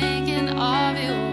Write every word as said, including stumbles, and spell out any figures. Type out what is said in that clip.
thinking of you.